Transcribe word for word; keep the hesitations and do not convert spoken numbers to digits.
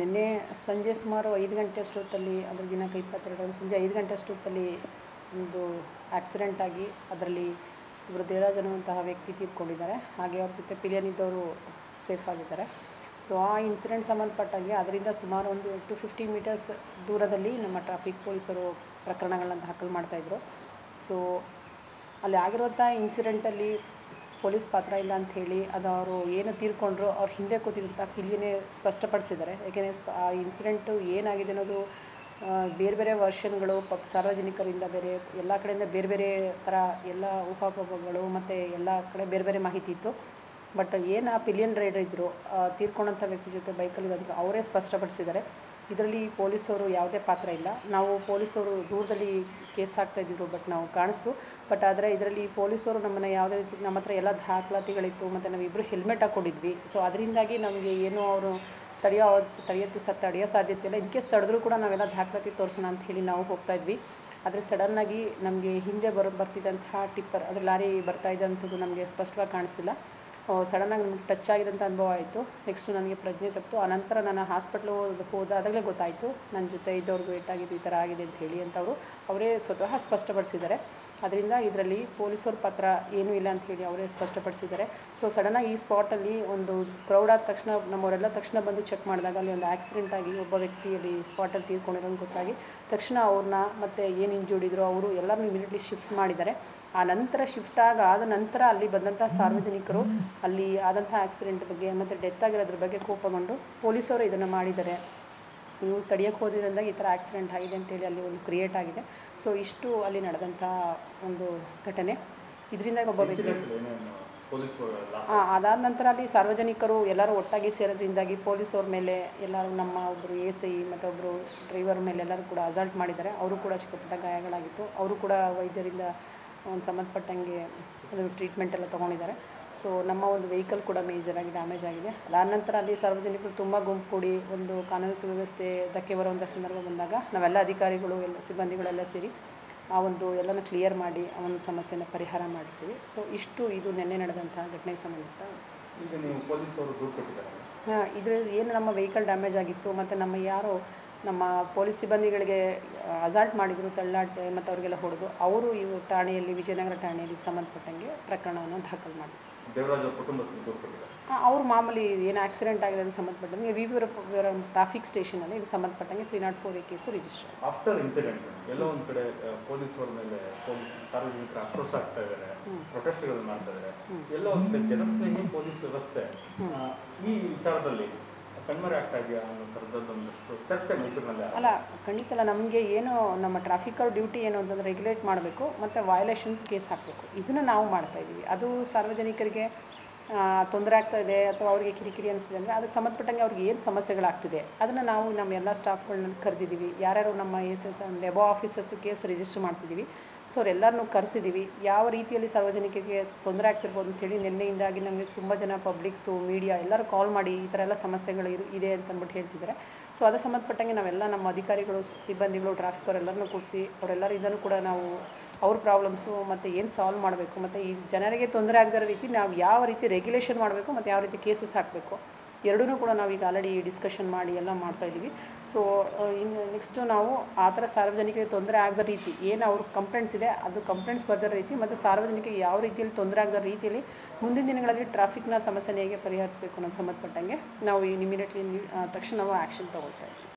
ನೆನ್ನೆ ಸಂಜೆ ಸುಮಾರು ಐದು ಗಂಟೆ ಅಷ್ಟೊತ್ತಲ್ಲಿ ಅದರ ದಿನಾಂಕ ಇಪ್ಪತ್ತೆರಡರಂದು ಸಂಜೆ ಐದು ಗಂಟೆ ಅಷ್ಟೊತ್ತಲ್ಲಿ ಒಂದು ಆಕ್ಸಿಡೆಂಟ್ ಆಗಿ ಅದರಲ್ಲಿ ಇಬ್ಬರು ದೇವರಾಜ್ ಅನ್ನುವಂತಹ ವ್ಯಕ್ತಿ ತೀರ್ಕೊಂಡಿದ್ದಾರೆ, ಹಾಗೆ ಅವ್ರ ಜೊತೆ ಪಿಲಿಯನಿದ್ದವರು ಸೇಫ್ ಆಗಿದ್ದಾರೆ. ಸೊ ಆ ಇನ್ಸಿಡೆಂಟ್ ಸಂಬಂಧಪಟ್ಟಾಗಿ ಅದರಿಂದ ಸುಮಾರು ಒಂದು ಟು ಫಿಫ್ಟಿ ಮೀಟರ್ಸ್ ದೂರದಲ್ಲಿ ನಮ್ಮ ಟ್ರಾಫಿಕ್ ಪೊಲೀಸರು ಪ್ರಕರಣಗಳನ್ನು ದಾಖಲು ಮಾಡ್ತಾಯಿದ್ರು. ಸೊ ಅಲ್ಲಿ ಆಗಿರುವಂಥ ಇನ್ಸಿಡೆಂಟಲ್ಲಿ ಪೊಲೀಸ್ ಪಾತ್ರ ಇಲ್ಲ ಅಂಥೇಳಿ ಅದು ಅವರು ಏನು ತೀರ್ಕೊಂಡ್ರು ಅವ್ರ ಹಿಂದೆ ಕೂತಿದ್ದಂಥ ಪಿಲಿಯನೇ ಸ್ಪಷ್ಟಪಡಿಸಿದ್ದಾರೆ. ಯಾಕೆಂದರೆ ಸ್ಪ ಆ ಇನ್ಸಿಡೆಂಟು ಏನಾಗಿದೆ ಅನ್ನೋದು ಬೇರೆ ಬೇರೆ ವರ್ಷನ್ಗಳು ಪ ಸಾರ್ವಜನಿಕರಿಂದ ಬೇರೆ ಎಲ್ಲ ಕಡೆಯಿಂದ ಬೇರೆ ಬೇರೆ ಥರ ಎಲ್ಲ ಊಹಾಪೋಹಗಳು ಮತ್ತು ಎಲ್ಲ ಕಡೆ ಬೇರೆ ಬೇರೆ ಮಾಹಿತಿ ಇತ್ತು. ಬಟ್ ಏನು ಆ ಪಿಲಿಯನ್ ರೈಡರ್ ಇದ್ದರು ತೀರ್ಕೊಂಡಂಥ ವ್ಯಕ್ತಿ ಜೊತೆ ಬೈಕಲ್ಲಿರೋದಕ್ಕೆ ಅವರೇ ಸ್ಪಷ್ಟಪಡಿಸಿದ್ದಾರೆ. ಇದರಲ್ಲಿ ಪೊಲೀಸವರು ಯಾವುದೇ ಪಾತ್ರ ಇಲ್ಲ. ನಾವು ಪೊಲೀಸವರು ದೂರದಲ್ಲಿ ಕೇಸ್ ಹಾಕ್ತಾಯಿದ್ರು, ಬಟ್ ನಾವು ಕಾಣಿಸ್ತು. ಬಟ್ ಆದರೆ ಇದರಲ್ಲಿ ಪೊಲೀಸವರು ನಮ್ಮನ್ನು ಯಾವುದೇ ರೀತಿ ನಮ್ಮ ಹತ್ರ ಎಲ್ಲ ದಾಖಲಾತಿಗಳಿತ್ತು ಮತ್ತು ನಾವಿಬ್ಬರು ಹೆಲ್ಮೆಟ್ ಹಾಕ್ಕೊಂಡಿದ್ವಿ. ಸೊ ಅದರಿಂದಾಗಿ ನಮಗೆ ಏನೋ ಅವರು ತಡೆಯೋ ತಡೆಯೋಕ್ಕೆ ಸಹ ತಡೆಯೋ ಸಾಧ್ಯತೆ ಇಲ್ಲ. ಇನ್ ಕೇಸ್ ತಡೆದ್ರೂ ಕೂಡ ನಾವೆಲ್ಲ ದಾಖಲಾತಿ ತೋರಿಸೋಣ ಅಂತ ಹೇಳಿ ನಾವು ಹೋಗ್ತಾಯಿದ್ವಿ. ಆದರೆ ಸಡನ್ನಾಗಿ ನಮಗೆ ಹಿಂದೆ ಬರೋ ಬರ್ತಿದ್ದಂತಹ ಟಿಪ್ಪರ್ ಅದರ ಲಾರಿ ಬರ್ತಾ ಇದ್ದಂಥದ್ದು ನಮಗೆ ಸ್ಪಷ್ಟವಾಗಿ ಕಾಣಿಸ್ತಿಲ್ಲ. ಸಡನ್ನಾಗಿ ನಮಗೆ ಟಚ್ ಆಗಿದಂಥ ಅನುಭವ ಆಯಿತು. ನೆಕ್ಸ್ಟು ನನಗೆ ಪ್ರಜ್ಞೆ ತಪ್ಪಿತು. ಆನಂತರ ನಾನು ಹಾಸ್ಪಿಟ್ಲು ಹೋದಾಗಲೇ ಗೊತ್ತಾಯಿತು ನನ್ನ ಜೊತೆ ಇದ್ದವ್ರಿಗೆ ಏಟಾಗಿದ್ದು ಈ ಥರ ಆಗಿದೆ ಅಂತ ಹೇಳಿ ಅಂತ ಅವರು ಅವರೇ ಸ್ವತಃ ಸ್ಪಷ್ಟಪಡಿಸಿದ್ದಾರೆ. ಅದರಿಂದ ಇದರಲ್ಲಿ ಪೊಲೀಸವ್ರ ಪಾತ್ರ ಏನೂ ಇಲ್ಲ ಅಂತ ಹೇಳಿ ಅವರೇ ಸ್ಪಷ್ಟಪಡಿಸಿದ್ದಾರೆ. ಸೊ ಸಡನ್ನಾಗಿ ಈ ಸ್ಪಾಟಲ್ಲಿ ಒಂದು ಕ್ರೌಡ್ ಆದ ತಕ್ಷಣ ನಮ್ಮವರೆಲ್ಲ ತಕ್ಷಣ ಬಂದು ಚೆಕ್ ಮಾಡಿದಾಗ ಅಲ್ಲಿ ಒಂದು ಆಕ್ಸಿಡೆಂಟ್ ಆಗಿ ಒಬ್ಬ ವ್ಯಕ್ತಿಯಲ್ಲಿ ಸ್ಪಾಟಲ್ಲಿ ತೀರ್ಕೊಂಡಿರೋದು ಗೊತ್ತಾಗಿ ತಕ್ಷಣ ಅವ್ರನ್ನ ಮತ್ತು ಏನು ಇಂಜೂರ್ಡ್ ಇದ್ರು ಅವರು ಎಲ್ಲರನ್ನೂ ಇಮಿಡಿಯೇಟ್ಲಿ ಶಿಫ್ಟ್ ಮಾಡಿದ್ದಾರೆ. ಆ ನಂತರ ಶಿಫ್ಟ್ ಆಗ ಆದ ನಂತರ ಅಲ್ಲಿ ಬಂದಂಥ ಸಾರ್ವಜನಿಕರು ಅಲ್ಲಿ ಆದಂಥ ಆಕ್ಸಿಡೆಂಟ್ ಬಗ್ಗೆ ಮತ್ತು ಡೆತ್ ಆಗಿರೋದ್ರ ಬಗ್ಗೆ ಕೋಪಗೊಂಡು ಪೊಲೀಸವರು ಇದನ್ನು ಮಾಡಿದ್ದಾರೆ, ಇವು ತಡೆಯೋಕ್ಕೆ ಹೋದಿದ್ರಿಂದಾಗಿ ಈ ಥರ ಆಕ್ಸಿಡೆಂಟ್ ಆಗಿದೆ ಅಂತೇಳಿ ಅಲ್ಲಿ ಒಂದು ಕ್ರಿಯೇಟ್ ಆಗಿದೆ. ಸೊ ಇಷ್ಟು ಅಲ್ಲಿ ನಡೆದಂಥ ಒಂದು ಘಟನೆ. ಇದರಿಂದಾಗಿ ಒಬ್ಬ ವ್ಯಕ್ತಿ ಹಾಂ ಅದಾದ ನಂತರ ಅಲ್ಲಿ ಸಾರ್ವಜನಿಕರು ಎಲ್ಲರೂ ಒಟ್ಟಾಗಿ ಸೇರೋದ್ರಿಂದಾಗಿ ಪೊಲೀಸವ್ರ ಮೇಲೆ ಎಲ್ಲರೂ ನಮ್ಮ ಒಬ್ಬರು ಎ ಸಿ ಮತ್ತೊಬ್ಬರು ಡ್ರೈವರ್ ಮೇಲೆ ಎಲ್ಲರೂ ಕೂಡ ಅಸಲ್ಟ್ ಮಾಡಿದ್ದಾರೆ. ಅವರು ಕೂಡ ಚಿಕ್ಕಪುಟ್ಟ ಗಾಯಗಳಾಗಿತ್ತು. ಅವರು ಕೂಡ ವೈದ್ಯರಿಂದ ಒಂದು ಸಂಬಂಧಪಟ್ಟಂಗೆ ಅದು ಟ್ರೀಟ್ಮೆಂಟ್ ಎಲ್ಲ ತೊಗೊಂಡಿದ್ದಾರೆ. ಸೊ ನಮ್ಮ ಒಂದು ವೆಹಿಕಲ್ ಕೂಡ ಮೇಜರಾಗಿ ಡ್ಯಾಮೇಜ್ ಆಗಿದೆ. ಅದಾದ ನಂತರ ಅಲ್ಲಿ ಸಾರ್ವಜನಿಕರು ತುಂಬ ಗುಂಪು ಕೂಡಿ ಒಂದು ಕಾನೂನು ಸುವ್ಯವಸ್ಥೆ ಧಕ್ಕೆ ಬರುವಂಥ ಸಂದರ್ಭ ಬಂದಾಗ ನಾವೆಲ್ಲ ಅಧಿಕಾರಿಗಳು ಎಲ್ಲ ಸಿಬ್ಬಂದಿಗಳೆಲ್ಲ ಸೇರಿ ಆ ಒಂದು ಎಲ್ಲನೂ ಕ್ಲಿಯರ್ ಮಾಡಿ ಆ ಒಂದು ಸಮಸ್ಯೆನ ಪರಿಹಾರ ಮಾಡ್ತೀವಿ. ಸೊ ಇಷ್ಟು ಇದು ನೆನ್ನೆ ನಡೆದಂಥ ಘಟನೆಗೆ ಸಂಬಂಧಿತ. ಹಾಂ ಇದ್ರ ಏನು ನಮ್ಮ ವೆಹಿಕಲ್ ಡ್ಯಾಮೇಜ್ ಆಗಿತ್ತು ಮತ್ತು ನಮ್ಮ ಯಾರೋ ನಮ್ಮ ಪೊಲೀಸ್ ಸಿಬ್ಬಂದಿಗಳಿಗೆ ಅಸಾಲ್ಟ್ ಮಾಡಿದರು, ತಳ್ಳಾಟ ಮತ್ತು ಅವರಿಗೆಲ್ಲ ಹೊಡೆದು ಅವರು ಇವು ಠಾಣೆಯಲ್ಲಿ ವಿಜಯನಗರ ಠಾಣೆಯಲ್ಲಿ ಸಂಬಂಧಪಟ್ಟಂಗೆ ಪ್ರಕರಣವನ್ನು ದಾಖಲು ಮಾಡಿದರು. ದೇವರಾಜ್ ಕುಟುಂಬಕ್ಕೆ ಅವರು ಮಾಮೂಲಿ ಏನು ಆಕ್ಸಿಡೆಂಟ್ ಆಗಿರೋದು ಸಂಬಂಧಪಟ್ಟಂಗೆ ವಿ ವಿರ ಟ್ರಾಫಿಕ್ ಸ್ಟೇಷನಲ್ಲಿ ಇದು ಸಂಬಂಧಪಟ್ಟಂಗೆ three nought four A case register. After incident ಎಲ್ಲ ಒಂದು ಕಡೆ ಪೊಲೀಸರ ಮೇಲೆ ಸಾರ್ವಜನಿಕರು ಆಕ್ರೋಶ ಆಗ್ತಾ ಇದ್ದಾರೆ, ಪ್ರೊಟೆಸ್ಟ್ಗಳು ಮಾಡ್ತಾ ಇದ್ದಾರೆ. ಎಲ್ಲ ಒಂದು ಕಡೆ ಜನಸ್ನೇಹಿ ಪೊಲೀಸ್ ವ್ಯವಸ್ಥೆ ಈ ವಿಚಾರದಲ್ಲಿ ಅಲ್ಲ ಖಂಡಿತ ಅಲ್ಲ. ನಮಗೆ ಏನು ನಮ್ಮ ಟ್ರಾಫಿಕ್ ಅವ್ರ ಡ್ಯೂಟಿ ಏನು ಅಂತಂದರೆ ರೆಗ್ಯುಲೇಟ್ ಮಾಡಬೇಕು ಮತ್ತು ವಯಲೇಷನ್ಸ್ ಕೇಸ್ ಹಾಕಬೇಕು, ಇದನ್ನು ನಾವು ಮಾಡ್ತಾಯಿದ್ದೀವಿ. ಅದು ಸಾರ್ವಜನಿಕರಿಗೆ ತೊಂದರೆ ಆಗ್ತಾಯಿದೆ ಅಥವಾ ಅವರಿಗೆ ಕಿರಿಕಿರಿ ಅನಿಸ್ತಿದೆ ಅಂದರೆ ಅದಕ್ಕೆ ಸಂಬಂಧಪಟ್ಟಂಗೆ ಅವ್ರಿಗೆ ಏನು ಸಮಸ್ಯೆಗಳಾಗ್ತಿದೆ ಅದನ್ನು ನಾವು ನಮ್ಮ ಎಲ್ಲ ಸ್ಟಾಫ್ಗಳನ್ನ ಕರೆದಿದ್ದೀವಿ. ಯಾರ್ಯಾರು ನಮ್ಮ S S and above officers case register ಮಾಡ್ತಿದ್ದೀವಿ. ಸೊ ಅವರೆಲ್ಲರನ್ನೂ ಕರೆಸಿದ್ದೀವಿ. ಯಾವ ರೀತಿಯಲ್ಲಿ ಸಾರ್ವಜನಿಕರಿಗೆ ತೊಂದರೆ ಆಗ್ತಿರ್ಬೋದು ಅಂಥೇಳಿ ನಿನ್ನೆಯಿಂದಾಗಿ ನಮಗೆ ತುಂಬ ಜನ ಪಬ್ಲಿಕ್ಸು ಮೀಡಿಯಾ ಎಲ್ಲರೂ ಕಾಲ್ ಮಾಡಿ ಈ ಥರ ಎಲ್ಲ ಸಮಸ್ಯೆಗಳು ಇರು ಇದೆ ಅಂತ ಅಂದ್ಬಿಟ್ಟು ಹೇಳ್ತಿದ್ದಾರೆ. ಸೊ ಅದಕ್ಕೆ ಸಂಬಂಧಪಟ್ಟಂಗೆ ನಾವೆಲ್ಲ ನಮ್ಮ ಅಧಿಕಾರಿಗಳು ಸಿಬ್ಬಂದಿಗಳು ಟ್ರಾಫಿಕ್ ಅವರೆಲ್ಲರನ್ನೂ ಕೂರಿಸಿ ಅವರೆಲ್ಲರಿಂದಲೂ ಕೂಡ ನಾವು ಅವ್ರ ಪ್ರಾಬ್ಲಮ್ಸು ಮತ್ತು ಏನು ಸಾಲ್ವ್ ಮಾಡಬೇಕು ಮತ್ತು ಈ ಜನರಿಗೆ ತೊಂದರೆ ಆಗದಿರೋ ರೀತಿ ನಾವು ಯಾವ ರೀತಿ ರೆಗ್ಯುಲೇಷನ್ ಮಾಡಬೇಕು ಮತ್ತು ಯಾವ ರೀತಿ ಕೇಸಸ್ ಹಾಕಬೇಕು ಎರಡೂ ಕೂಡ ನಾವೀಗ ಆಲ್ರೆಡಿ ಡಿಸ್ಕಷನ್ ಮಾಡಿ ಎಲ್ಲ ಮಾಡ್ತಾಯಿದ್ದೀವಿ. ಸೊ ಇನ್ನು ನೆಕ್ಸ್ಟು ನಾವು ಆ ಥರ ಸಾರ್ವಜನಿಕರಿಗೆ ತೊಂದರೆ ಆಗದ ರೀತಿ ಏನು ಅವ್ರ ಕಂಪ್ಲೇಂಟ್ಸ್ ಇದೆ ಅದು ಕಂಪ್ಲೇಂಟ್ಸ್ ಬರ್ದಿರೋ ರೀತಿ ಮತ್ತು ಸಾರ್ವಜನಿಕರಿಗೆ ಯಾವ ರೀತಿಯಲ್ಲಿ ತೊಂದರೆ ಆಗದ ರೀತಿಯಲ್ಲಿ ಮುಂದಿನ ದಿನಗಳಲ್ಲಿ ಟ್ರಾಫಿಕ್ನ ಸಮಸ್ಯೆನ ಹೇಗೆ ಪರಿಹರಿಸಬೇಕು ಅನ್ನೋದು ಸಂಬಂಧಪಟ್ಟಂಗೆ ನಾವು ಇಮಿಡಿಯೇಟ್ಲಿ ತಕ್ಷಣ ನಾವು ಆ್ಯಕ್ಷನ್ ತೊಗೊಳ್ತಾ ಇದ್ದೀವಿ.